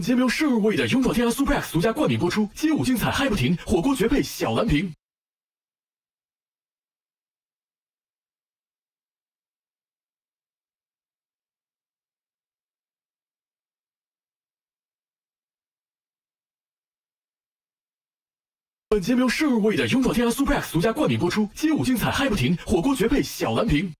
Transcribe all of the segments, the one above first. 本节目由Chevrolet的勇闯天涯 Suplex 独家冠名播出，街舞精彩嗨不停，火锅绝配小蓝瓶。本节目由Chevrolet的勇闯天涯 Suplex 独家冠名播出，街舞精彩嗨不停，火锅绝配小蓝瓶。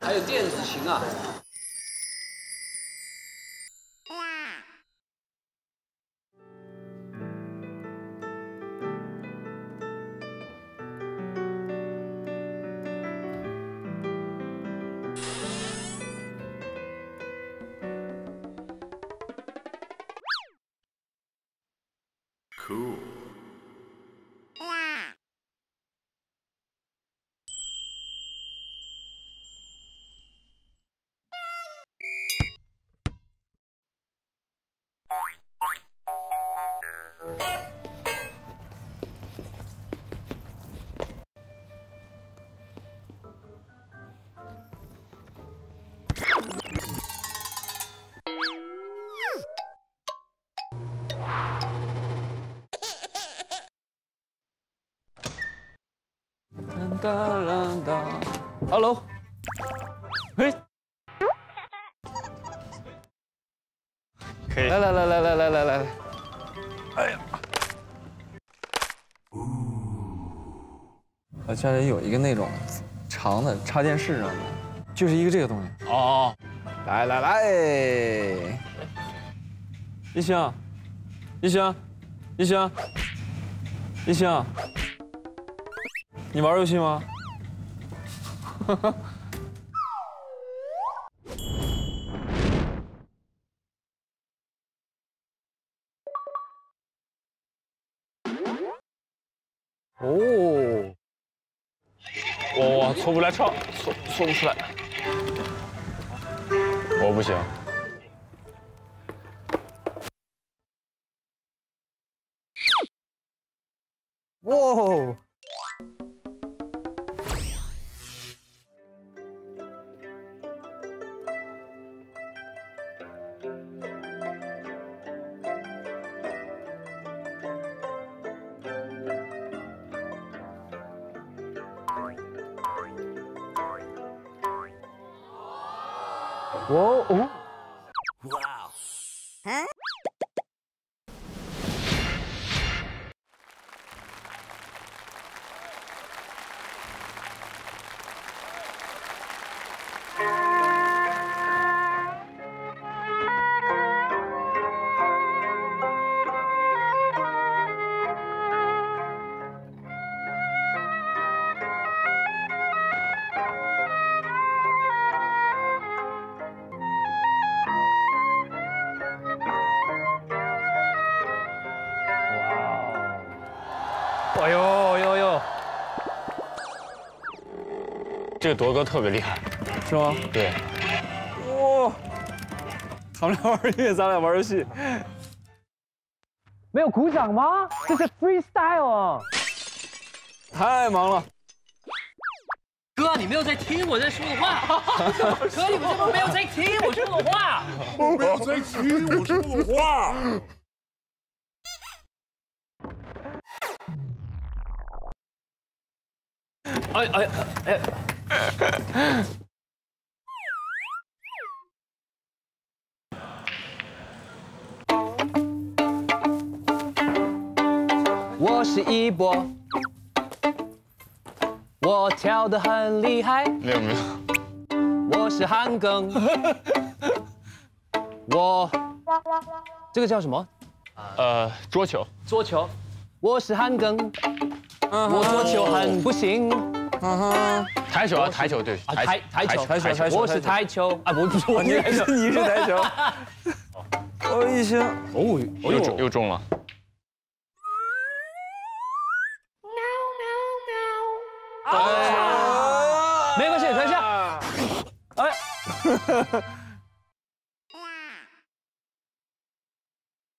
还有电子琴啊！Cool。 Hello， 嘿，可以，来，哎呀，我家里有一个那种长的插电式上的，就是一个这个东西。哦，来，一星，你玩游戏吗？ 哈哈，哦，我错不来唱，错不出来，我不行。 这个铎哥特别厉害，是吗？对。哇！咱们俩玩音乐，咱俩玩游戏。没有鼓掌吗？这是 freestyle 啊！太忙了。哥，你没有在听我在说的话。哥，你们是不是没有在听我说的话？我没有在听我说的话。 哎！我是一博，我跳得很厉害。没有。我是韩庚，我这个叫什么？桌球。我是韩庚。我桌球很不行。台球啊，台球对，台球，我是台球啊，不是我，你是台球。哦一些，哦又中了。 没关系，等一下。哎，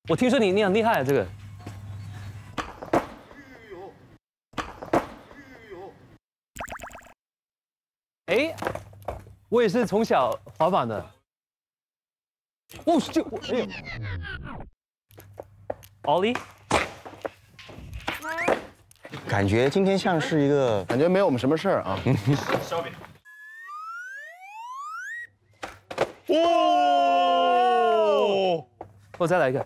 我听说你很厉害，这个。哎，我也是从小滑板的。哦，就哎呦，奥利。 感觉今天像是一个，感觉没有我们什么事儿啊。小饼。哦，我再来一个。